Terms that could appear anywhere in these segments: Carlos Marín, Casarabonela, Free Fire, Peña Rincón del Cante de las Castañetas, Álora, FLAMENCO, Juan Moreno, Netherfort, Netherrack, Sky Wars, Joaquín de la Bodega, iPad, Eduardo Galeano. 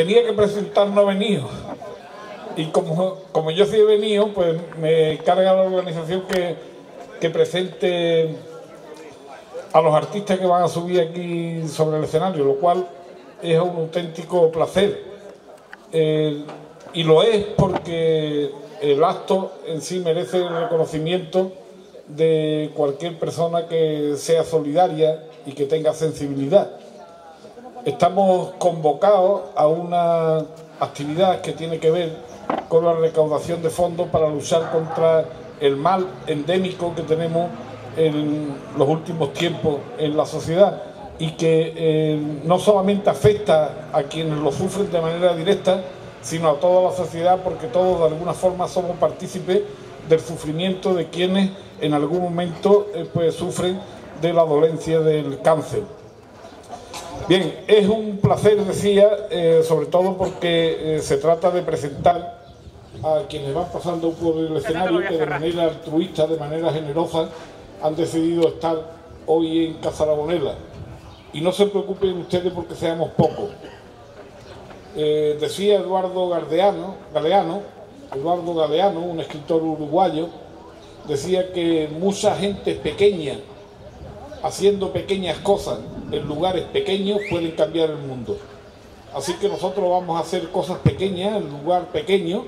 Tenía que presentar, no venía. Y como yo sí he venido, pues me carga la organización que presente a los artistas que van a subir aquí sobre el escenario, lo cual es un auténtico placer. Y lo es porque el acto en sí merece el reconocimiento de cualquier persona que sea solidaria y que tenga sensibilidad. Estamos convocados a una actividad que tiene que ver con la recaudación de fondos para luchar contra el mal endémico que tenemos en los últimos tiempos en la sociedad y que no solamente afecta a quienes lo sufren de manera directa, sino a toda la sociedad, porque todos de alguna forma somos partícipes del sufrimiento de quienes en algún momento pues, sufren de la dolencia del cáncer. Bien, es un placer, decía, sobre todo porque se trata de presentar a quienes van pasando por el escenario que de manera altruista, de manera generosa, han decidido estar hoy en Casarabonela. Y no se preocupen ustedes porque seamos pocos. Decía Eduardo Galeano, un escritor uruguayo, decía que mucha gente pequeña, haciendo pequeñas cosas en lugares pequeños, pueden cambiar el mundo. Así que nosotros vamos a hacer cosas pequeñas en lugar pequeño,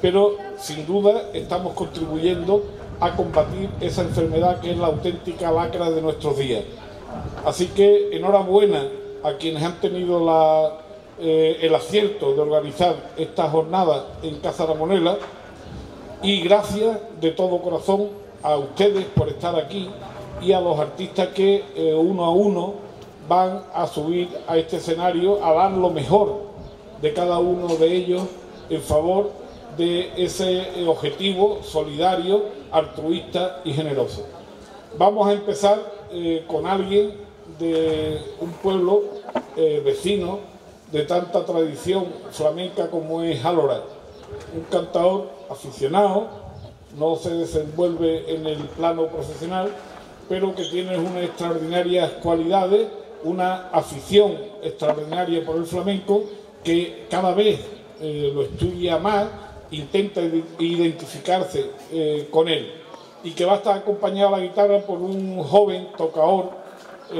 pero sin duda estamos contribuyendo a combatir esa enfermedad que es la auténtica lacra de nuestros días. Así que enhorabuena a quienes han tenido el acierto de organizar esta jornada en Casarabonela, y gracias de todo corazón a ustedes por estar aquí y a los artistas que uno a uno van a subir a este escenario a dar lo mejor de cada uno de ellos en favor de ese objetivo solidario, altruista y generoso. Vamos a empezar con alguien de un pueblo vecino de tanta tradición flamenca como es Álora, un cantador aficionado, no se desenvuelve en el plano profesional, pero que tiene unas extraordinarias cualidades, una afición extraordinaria por el flamenco, que cada vez lo estudia más, intenta identificarse con él, y que va a estar acompañado a la guitarra por un joven tocador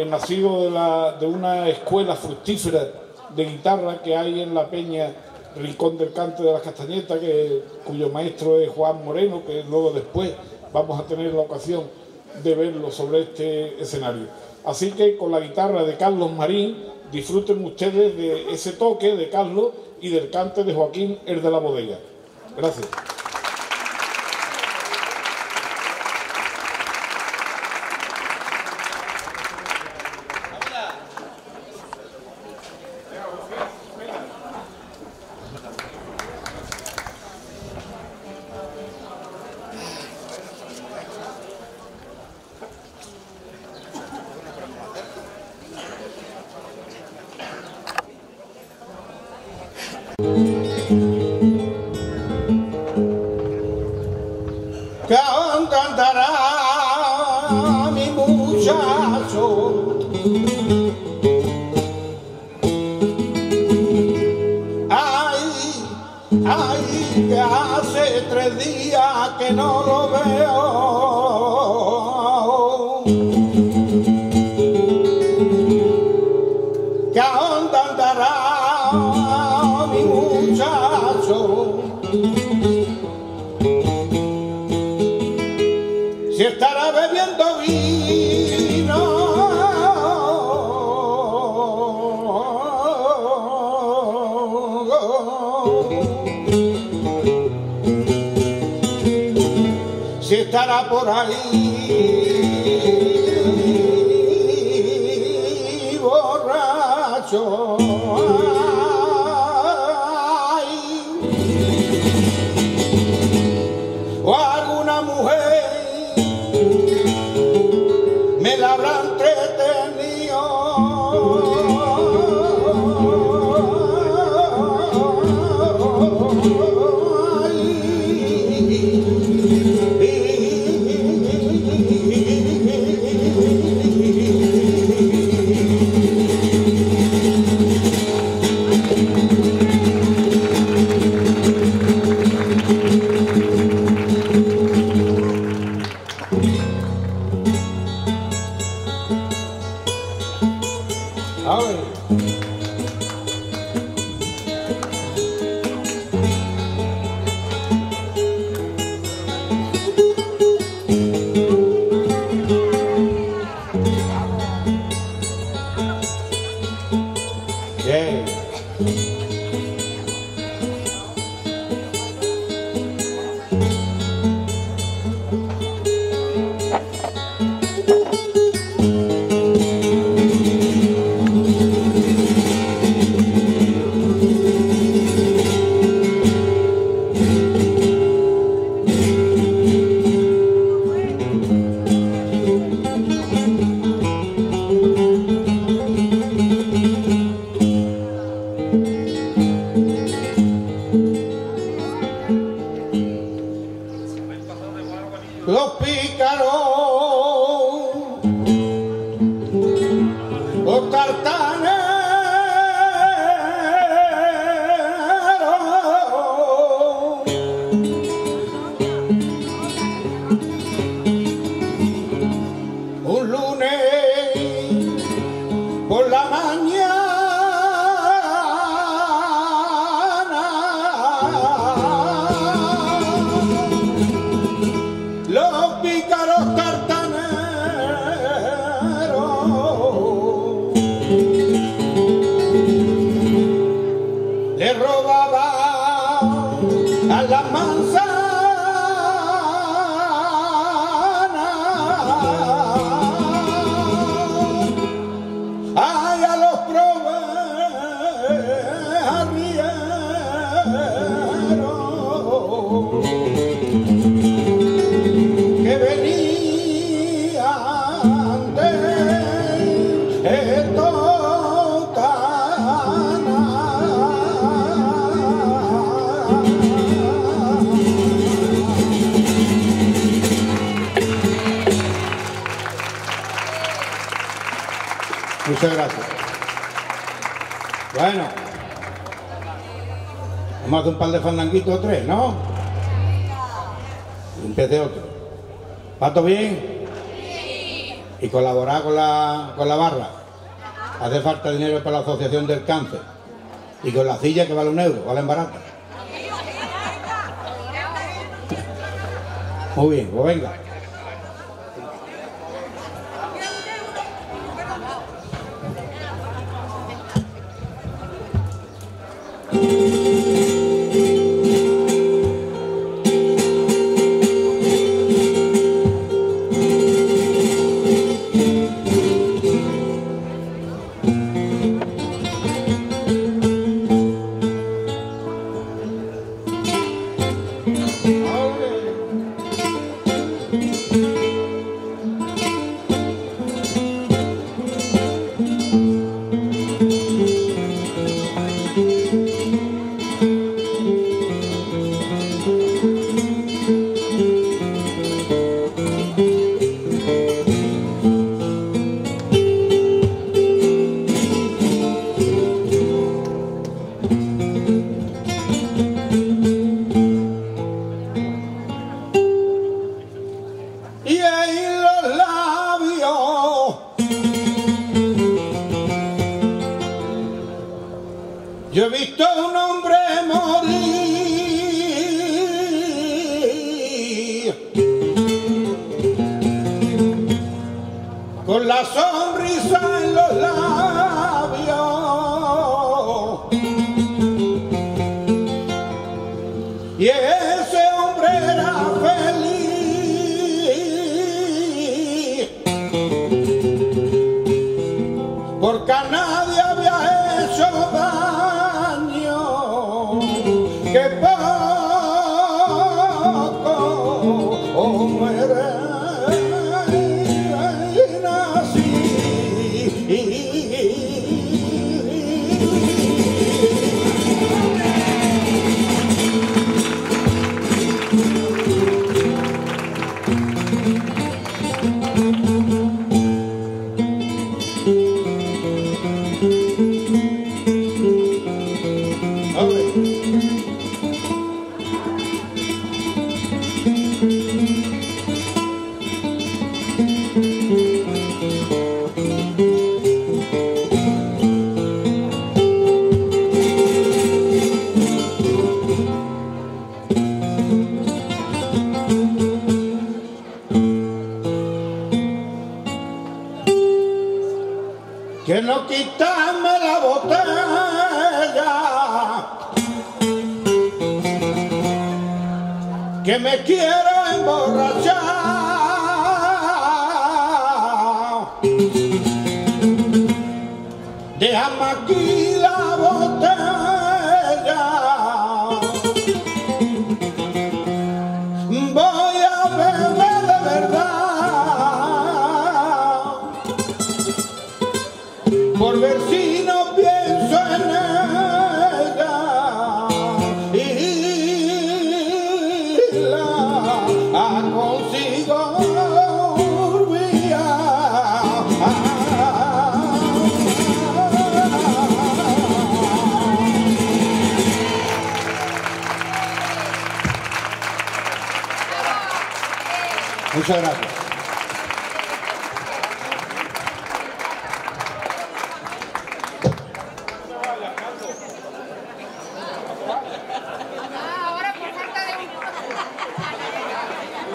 nacido de una escuela fructífera de guitarra que hay en la Peña Rincón del Cante de las Castañetas, cuyo maestro es Juan Moreno, que luego después vamos a tener la ocasión de verlo sobre este escenario. Así que con la guitarra de Carlos Marín disfruten ustedes de ese toque de Carlos y del cante de Joaquín, el de la Bodega. Gracias. Cantará mi muchacho ay, ay, que hace 3 días que no lo veo, que aún cantará mi muchacho. Si estará bebiendo vino, si estará por ahí borracho. le robaba a la manzana, ay, a los proveedores que venían de esto. Muchas gracias. Bueno, vamos a hacer un par de fandanguitos o tres, ¿no? Empiece otro. ¿Va todo bien? Sí. ¿Y colaborar con la barra? Hace falta dinero para la Asociación del Cáncer. Y con la silla que vale 1 euro, valen barata. Muy bien, pues venga. Muchas gracias.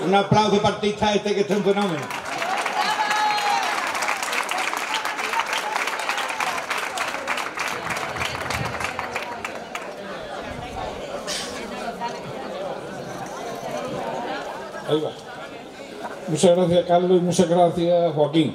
Un aplauso para artista este que es un fenómeno. Ahí va. Muchas gracias, Carlos, y muchas gracias, Joaquín.